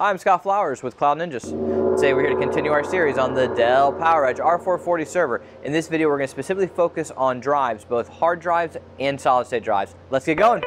I'm Scott Flowers with Cloud Ninjas. Today we're here to continue our series on the Dell PowerEdge R440 server. In this video we're going to specifically focus on drives, both hard drives and solid state drives. Let's get going.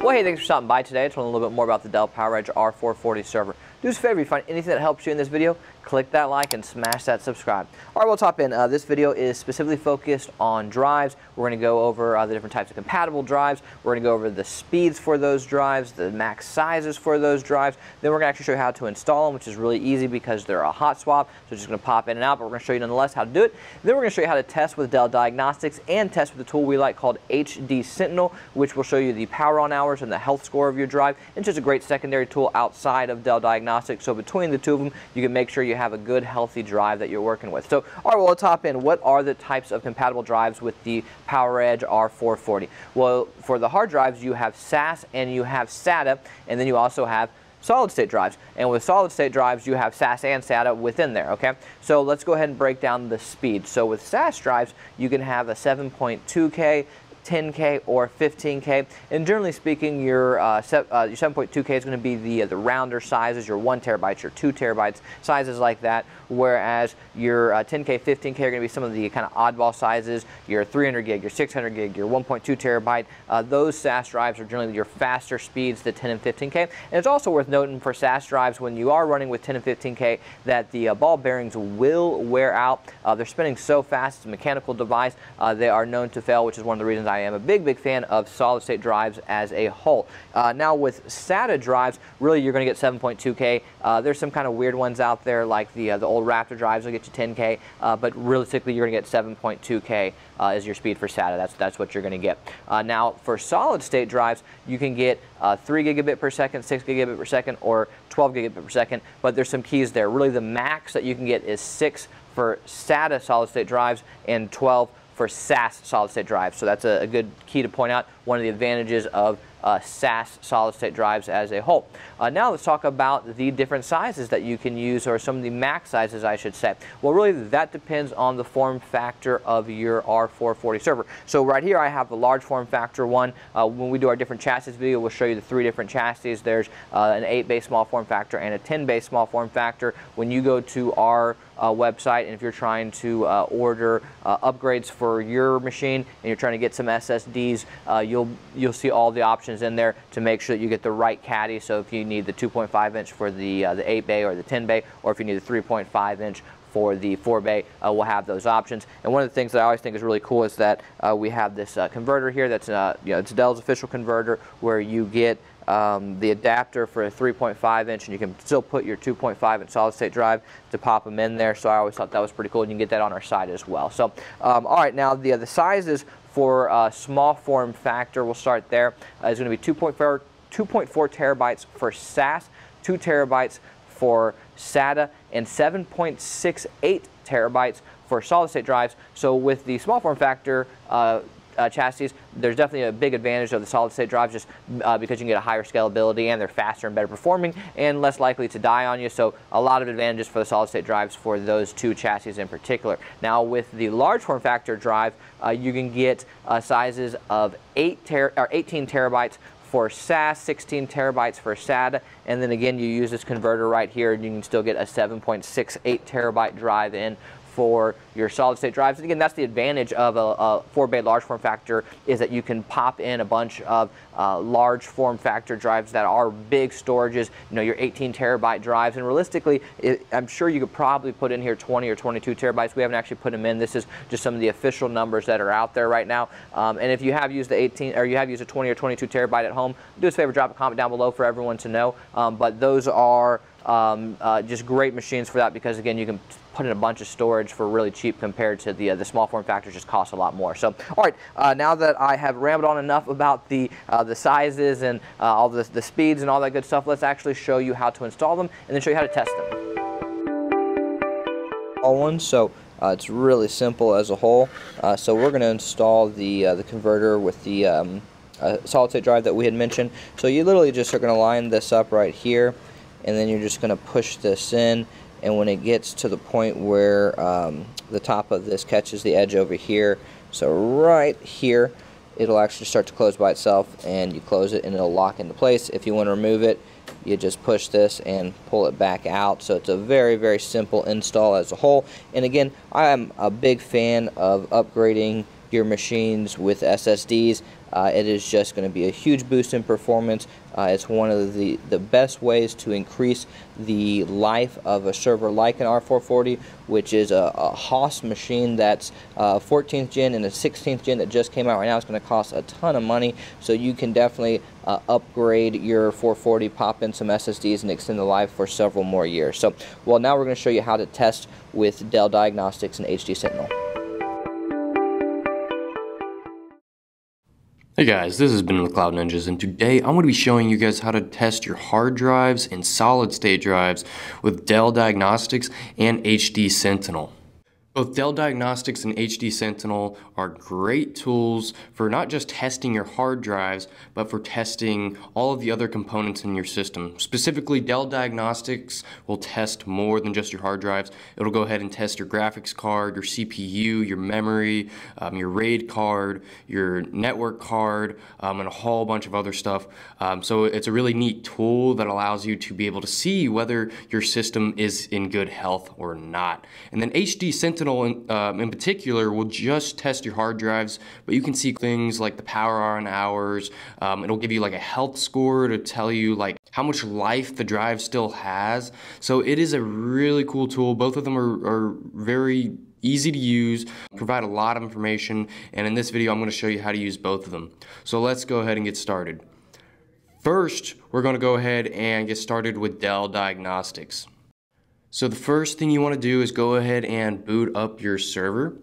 Well, hey, thanks for stopping by today to learn a little bit more about the Dell PowerEdge R440 server. Do us a favor, if you find anything that helps you in this video, click that like and smash that subscribe. All right, we'll top in. This video is specifically focused on drives. We're going to go over the different types of compatible drives. We're going to go over the speeds for those drives, the max sizes for those drives. Then we're going to actually show you how to install them, which is really easy because they're a hot swap. So it's just going to pop in and out, but we're going to show you nonetheless how to do it. Then we're going to show you how to test with Dell Diagnostics and test with a tool we like called HD Sentinel, which will show you the power on hours and the health score of your drive. It's just a great secondary tool outside of Dell Diagnostics, so between the two of them you can make sure you have a good healthy drive that you're working with. So all right, well, top in, what are the types of compatible drives with the PowerEdge R440? Well, for the hard drives you have SAS and you have SATA, and then you also have solid state drives, and with solid state drives you have SAS and SATA within there. Okay, so let's go ahead and break down the speed. So with SAS drives you can have a 7.2K, 10K, or 15K, and generally speaking your 7.2K is going to be the rounder sizes, your 1 terabyte, your 2 terabytes, sizes like that, whereas your 10K, 15K are going to be some of the kind of oddball sizes, your 300 gig, your 600 gig, your 1.2 terabyte. Those SAS drives are generally your faster speeds, the 10 and 15K, and it's also worth noting for SAS drives when you are running with 10 and 15K that the ball bearings will wear out. They're spinning so fast, it's a mechanical device, they are known to fail, which is one of the reasons I am a big fan of solid state drives as a whole. Now with SATA drives, really you're going to get 7.2K. There's some kind of weird ones out there like the old Raptor drives will get you 10K, but realistically you're going to get 7.2K as your speed for SATA. That's what you're going to get. Now for solid state drives, you can get 3 gigabit per second, 6 gigabit per second, or 12 gigabit per second, but there's some keys there. Really the max that you can get is 6 for SATA solid state drives and 12 for SAS solid state drives. So that's a good key to point out, one of the advantages of SAS solid state drives as a whole. Now let's talk about the different sizes that you can use, or some of the max sizes I should say. Well, really that depends on the form factor of your R440 server. So right here I have the large form factor one. When we do our different chassis video, we'll show you the 3 different chassis. There's an 8-bay small form factor and a 10-bay small form factor. When you go to our website, and if you're trying to order upgrades for your machine and you're trying to get some SSDs, you'll see all the options in there to make sure that you get the right caddy. So if you need the 2.5 inch for the 8-bay or the 10-bay, or if you need the 3.5 inch for the 4-bay, we'll have those options. And one of the things that I always think is really cool is that we have this converter here that's it's Dell's official converter, where you get the adapter for a 3.5 inch and you can still put your 2.5 inch solid state drive to pop them in there. So I always thought that was pretty cool, and you can get that on our site as well. So all right, now the sizes for small form factor, we'll start there, is going to be 2.4 terabytes for SAS, 2 terabytes for SATA, and 7.68 terabytes for solid state drives. So with the small form factor chassis, there's definitely a big advantage of the solid state drives, just because you can get a higher scalability and they're faster and better performing and less likely to die on you. So a lot of advantages for the solid state drives for those 2 chassis in particular. Now with the large form factor drive, you can get sizes of 18 terabytes for SAS, 16 terabytes for SATA, and then again you use this converter right here and you can still get a 7.68 terabyte drive in for your solid state drives. And again, that's the advantage of a 4-bay large form factor, is that you can pop in a bunch of large form factor drives that are big storages, you know, your 18 terabyte drives. And realistically, I'm sure you could probably put in here 20 or 22 terabytes. We haven't actually put them in. This is just some of the official numbers that are out there right now. And if you have used the 18, or you have used a 20 or 22 terabyte at home, do us a favor, drop a comment down below for everyone to know. But those are just great machines for that, because again you can put in a bunch of storage for really cheap compared to the small form factors, just cost a lot more. So all right, now that I have rambled on enough about the sizes and all the speeds and all that good stuff, let's actually show you how to install them and then show you how to test them. It's really simple as a whole. So we're going to install the converter with the solid state drive that we had mentioned. So you literally just are going to line this up right here, and then you're just going to push this in, and when it gets to the point where the top of this catches the edge over here, so right here, it'll actually start to close by itself, and you close it and it'll lock into place. If you want to remove it, you just push this and pull it back out. So it's a very, very simple install as a whole. And again, I am a big fan of upgrading your machines with SSDs. It is just going to be a huge boost in performance. It's one of the best ways to increase the life of a server like an R440, which is a HOS machine that's 14th gen and a 16th gen that just came out right now. It's going to cost a ton of money, so you can definitely upgrade your 440, pop in some SSDs, and extend the life for several more years. So, well, now we're going to show you how to test with Dell Diagnostics and HD Sentinel. Hey guys, this has been with Cloud Ninjas, and today I'm going to be showing you guys how to test your hard drives and solid state drives with Dell Diagnostics and HD Sentinel. Both Dell Diagnostics and HD Sentinel are great tools for not just testing your hard drives, but for testing all of the other components in your system. Specifically, Dell Diagnostics will test more than just your hard drives. It'll go ahead and test your graphics card, your CPU, your memory, your RAID card, your network card, and a whole bunch of other stuff. So it's a really neat tool that allows you to be able to see whether your system is in good health or not. And then HD Sentinel in particular will just test your hard drives, but you can see things like the power on hours. It'll give you like a health score to tell you like how much life the drive still has. So it is a really cool tool. Both of them are very easy to use, provide a lot of information, and in this video I'm going to show you how to use both of them. So let's go ahead and get started. First, we're going to go ahead and get started with Dell Diagnostics. So the first thing you want to do is go ahead and boot up your server.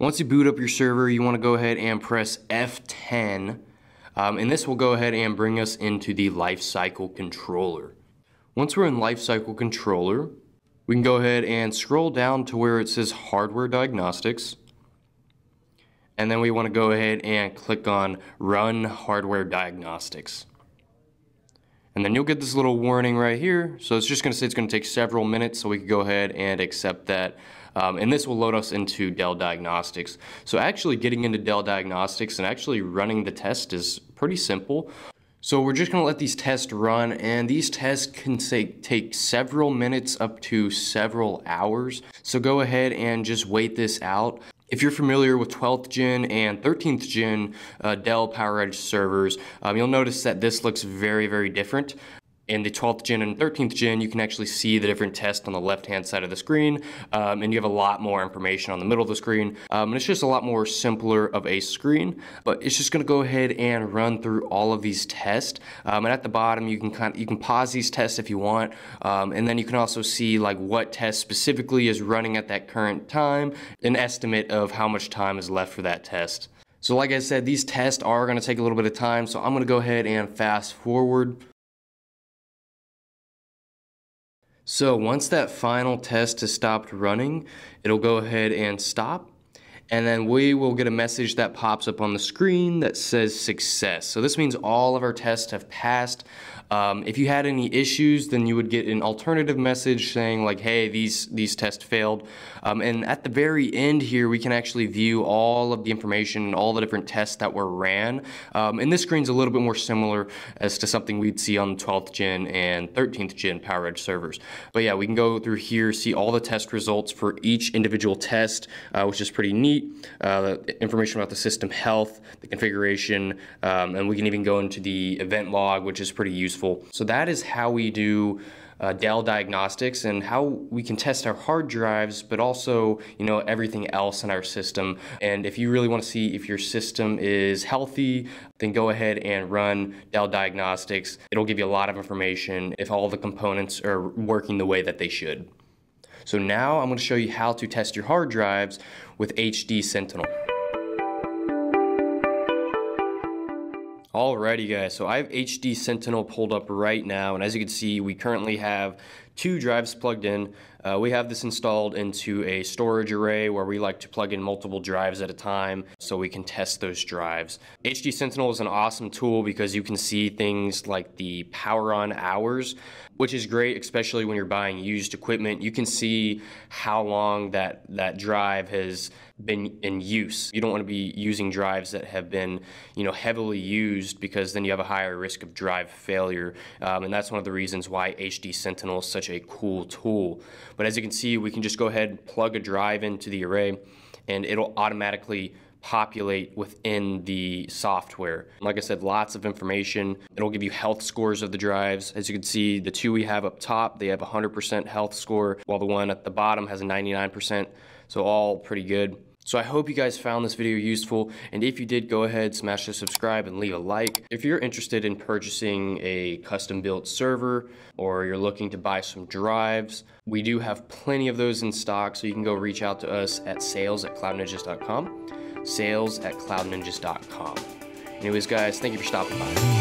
Once you boot up your server, you want to go ahead and press F10, and this will go ahead and bring us into the Lifecycle Controller. Once we're in Lifecycle Controller, we can go ahead and scroll down to where it says Hardware Diagnostics, and then we want to go ahead and click on Run Hardware Diagnostics. And then you'll get this little warning right here. So it's just going to say it's going to take several minutes, so we can go ahead and accept that. And this will load us into Dell Diagnostics. So actually getting into Dell Diagnostics and actually running the test is pretty simple. So we're just going to let these tests run, and these tests can take several minutes up to several hours. So go ahead and just wait this out. If you're familiar with 12th gen and 13th gen Dell PowerEdge servers, you'll notice that this looks very, very different. In the 12th gen and 13th gen, you can actually see the different tests on the left-hand side of the screen, and you have a lot more information on the middle of the screen. And it's just a lot more simpler of a screen, but it's just gonna go ahead and run through all of these tests. And at the bottom, you can pause these tests if you want, and then you can also see like what test specifically is running at that current time, an estimate of how much time is left for that test. So like I said, these tests are gonna take a little bit of time, so I'm gonna go ahead and fast forward. So once that final test has stopped running, it'll go ahead and stop, and then we will get a message that pops up on the screen that says success. So this means all of our tests have passed. If you had any issues, then you would get an alternative message saying like, hey, these tests failed. And at the very end here, we can actually view all of the information and all the different tests that were ran. And this screen's a little bit more similar as to something we'd see on 12th gen and 13th gen PowerEdge servers. But yeah, we can go through here, see all the test results for each individual test, which is pretty neat. Information about the system health, the configuration, and we can even go into the event log, which is pretty useful. So that is how we do Dell Diagnostics and how we can test our hard drives, but also, you know, everything else in our system. And if you really want to see if your system is healthy, then go ahead and run Dell Diagnostics. It'll give you a lot of information if all the components are working the way that they should. So now I'm going to show you how to test your hard drives with HD Sentinel. Alrighty guys, so I have HD Sentinel pulled up right now, and as you can see, we currently have two drives plugged in. We have this installed into a storage array where we like to plug in multiple drives at a time so we can test those drives. HD Sentinel is an awesome tool because you can see things like the power on hours. which is great, especially when you're buying used equipment. You can see how long that drive has been in use. You don't want to be using drives that have been, you know, heavily used, because then you have a higher risk of drive failure. And that's one of the reasons why HD Sentinel is such a cool tool. But as you can see, we can just go ahead and plug a drive into the array and it'll automatically populate within the software. Like I said, lots of information. It'll give you health scores of the drives. As you can see, the two we have up top, they have 100% health score, while the one at the bottom has a 99%, so all pretty good. So I hope you guys found this video useful, and if you did, go ahead, smash the subscribe and leave a like. If you're interested in purchasing a custom built server, or you're looking to buy some drives, we do have plenty of those in stock, so you can go reach out to us at sales@cloudninjas.com. Anyways guys, thank you for stopping by.